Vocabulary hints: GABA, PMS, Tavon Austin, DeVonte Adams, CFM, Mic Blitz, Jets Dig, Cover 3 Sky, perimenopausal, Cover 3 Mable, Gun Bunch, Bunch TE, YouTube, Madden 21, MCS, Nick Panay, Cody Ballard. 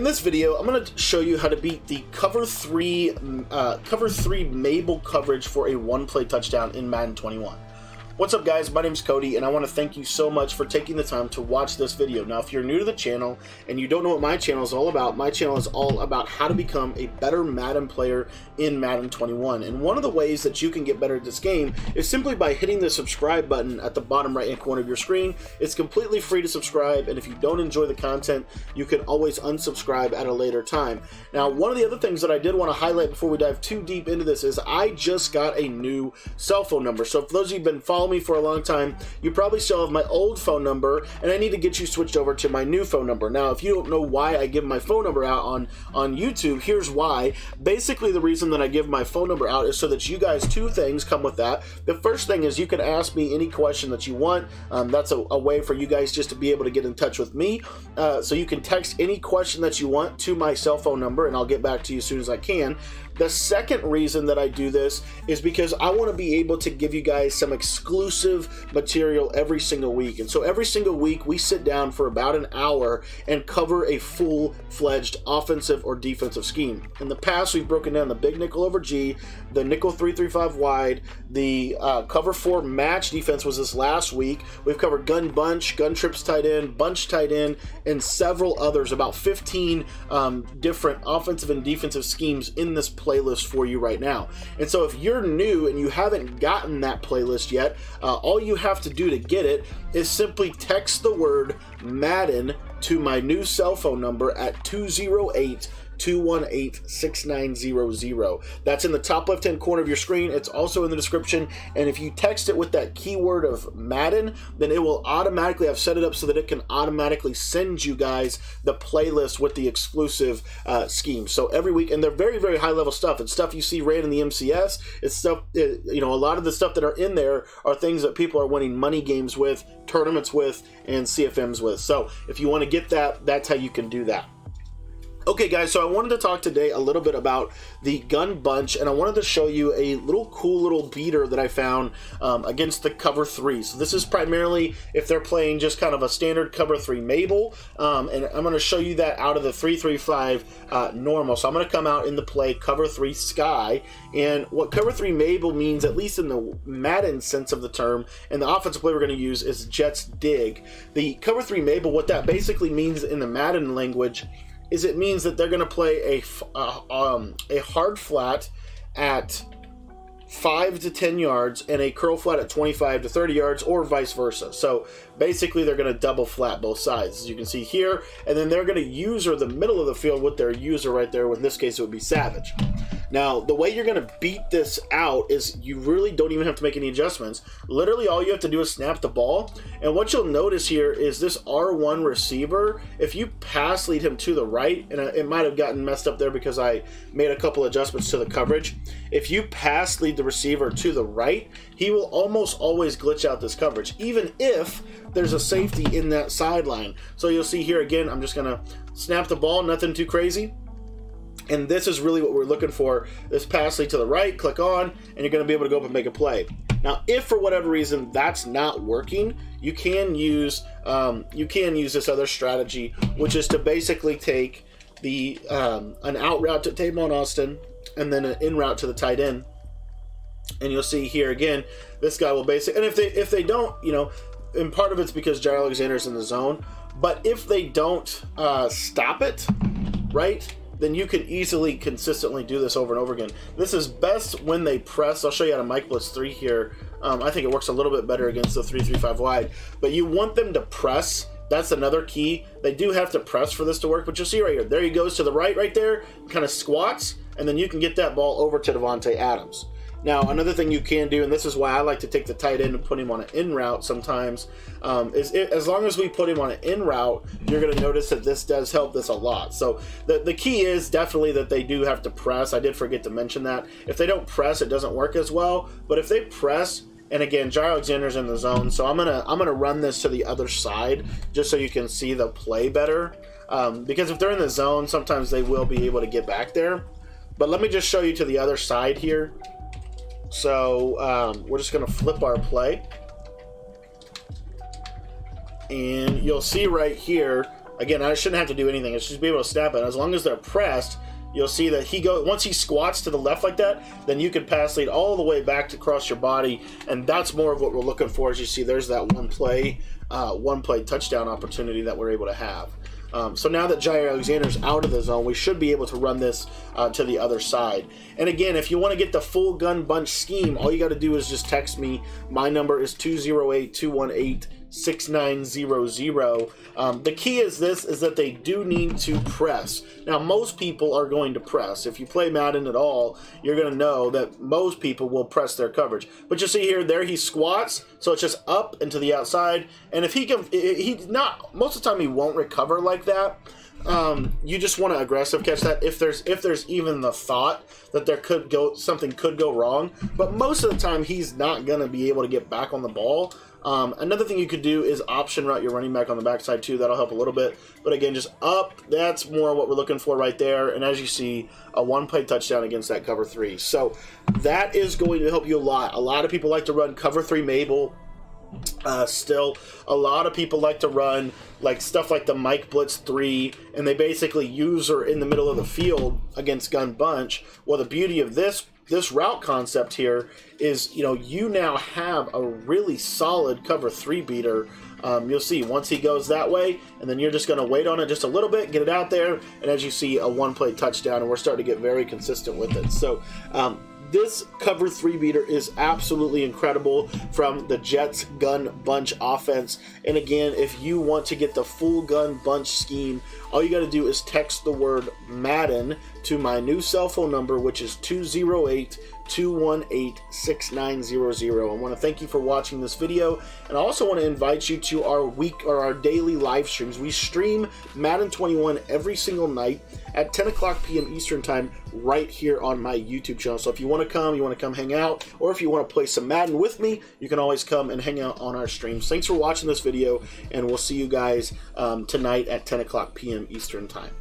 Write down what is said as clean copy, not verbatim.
In this video, I'm going to show you how to beat the Cover 3 Mable coverage for a one-play touchdown in Madden 21. What's up, guys? My name's Cody, and I want to thank you so much for taking the time to watch this video. Now, if you're new to the channel and you don't know what my channel is all about, my channel is all about how to become a better Madden player in Madden 21. And one of the ways that you can get better at this game is simply by hitting the subscribe button at the bottom right-hand corner of your screen. It's completely free to subscribe, and if you don't enjoy the content, you can always unsubscribe at a later time. Now, one of the other things that I did want to highlight before we dive too deep into this is I just got a new cell phone number. So for those of you who've been following me for a long time, you probably still have my old phone number, and I need to get you switched over to my new phone number. Now, if you don't know why I give my phone number out on YouTube, here's why. Basically, the reason that I give my phone number out is so that you guys, two things come with that. The first thing is you can ask me any question that you want. That's a way for you guys just to be able to get in touch with me. So you can text any question that you want to my cell phone number, and I'll get back to you as soon as I can. The second reason that I do this is because I want to be able to give you guys some exclusive material every single week. And so every single week we sit down for about an hour and cover a full-fledged offensive or defensive scheme. In the past, we've broken down the big nickel over G, the nickel 3-3-5 wide, the cover 4 match defense was this last week. We've covered gun bunch, gun trips tight end, bunch tight end, and several others, about 15 different offensive and defensive schemes in this playlist for you right now. And so if you're new and you haven't gotten that playlist yet, all you have to do to get it is simply text the word Madden to my new cell phone number at 208-218-6900. That's in the top left-hand corner of your screen. It's also in the description. And if you text it with that keyword of Madden, then it will automatically, I've set it up so that it can automatically send you guys the playlist with the exclusive schemes. So every week, and they're very, very high-level stuff. It's stuff you see ran in the MCS. It's stuff, you know, a lot of the stuff that are in there are things that people are winning money games with, tournaments with, and CFMs with. So if you want to get that, that's how you can do that. Okay, guys, so I wanted to talk today a little bit about the Gun Bunch, and I wanted to show you a cool little beater that I found against the Cover 3. So this is primarily if they're playing just kind of a standard Cover 3 Mable, and I'm going to show you that out of the 3-3-5 normal. So I'm going to come out in the play Cover 3 Sky, and what Cover 3 Mable means, at least in the Madden sense of the term, and the offensive play we're going to use is Jets Dig. The Cover 3 Mable, what that basically means in the Madden language is it means that they're going to play a hard flat at 5 to 10 yards and a curl flat at 25 to 30 yards or vice versa. So basically they're going to double flat both sides, as you can see here, and then they're going to user the middle of the field with their user right there. In this case, it would be Savage. Now, the way you're going to beat this out is you really don't even have to make any adjustments. Literally, all you have to do is snap the ball. And what you'll notice here is this R1 receiver, if you pass lead him to the right, and it might have gotten messed up there because I made a couple adjustments to the coverage. If you pass lead the receiver to the right, he will almost always glitch out this coverage, even if there's a safety in that sideline. So you'll see here again, I'm just going to snap the ball, nothing too crazy. And this is really what we're looking for. This pass lead to the right, click on, and you're going to be able to go up and make a play. Now, if for whatever reason that's not working, you can use this other strategy, which is to basically take the an out route to Tavon Austin and then an in route to the tight end. And you'll see here again, this guy will basically, and if they don't, you know, and part of it's because Jair Alexander's in the zone, but if they don't stop it, right, then you can easily, consistently do this over and over again. This is best when they press. I'll show you how to Mic Blitz 3 here. I think it works a little bit better against the 3-3-5 wide. But you want them to press. That's another key. They do have to press for this to work. But you'll see right here. There he goes to the right, right there. Kind of squats. And then you can get that ball over to DeVonte Adams. Now, another thing you can do, and this is why I like to take the tight end and put him on an in route sometimes, as long as we put him on an in route, you're going to notice that this does help this a lot. So the key is definitely that they do have to press. I did forget to mention that. If they don't press, it doesn't work as well. But if they press, and again, Jair Alexander's in the zone, so I'm gonna run this to the other side just so you can see the play better. Because if they're in the zone, sometimes they will be able to get back there. But let me just show you to the other side here. So we're just going to flip our play, and you'll see right here Again, I shouldn't have to do anything. It's just be able to snap it. As long as they're pressed, you'll see that he goes, once he squats to the left like that, then you can pass lead all the way back to cross your body, and that's more of what we're looking for. As you see, there's that one play touchdown opportunity that we're able to have. So now that Jaire Alexander's out of the zone, we should be able to run this to the other side. And again, if you want to get the full Gun Bunch scheme, all you got to do is just text me. My number is 208-218-6900. The key is this, is that they do need to press. Now, most people are going to press. If you play Madden at all, you're going to know that most people will press their coverage. But you see here, there he squats, so it's just up and to the outside. And if he can, most of the time he won't recover like that. You just want to aggressive catch that if there's even the thought that there could go, something could go wrong. But most of the time he's not going to be able to get back on the ball. Another thing you could do is option route your running back on the backside too. That'll help a little bit. But again, just up, that's more what we're looking for right there. And as you see, a one-play touchdown against that cover three. So that is going to help you a lot. A lot of people like to run cover three Mable. Still, a lot of people like to run like stuff like the Mic Blitz 3, and they basically use her in the middle of the field against Gun Bunch. Well, the beauty of this route concept here is, you know, you now have a really solid cover three beater. You'll see once he goes that way, and then you're just going to wait on it just a little bit, get it out there, and as you see, a one-play touchdown, and we're starting to get very consistent with it. So this cover three beater is absolutely incredible from the Jets Gun Bunch offense. And again, if you want to get the full Gun Bunch scheme, all you got to do is text the word Madden to my new cell phone number, which is 208-218-6900. I want to thank you for watching this video, and I also want to invite you to our daily live streams. We stream Madden 21 every single night at 10 o'clock p.m. Eastern time right here on my YouTube channel. So if you want to come, hang out, or if you want to play some Madden with me, you can always come and hang out on our streams. Thanks for watching this video, and we'll see you guys tonight at 10 o'clock p.m. Eastern time.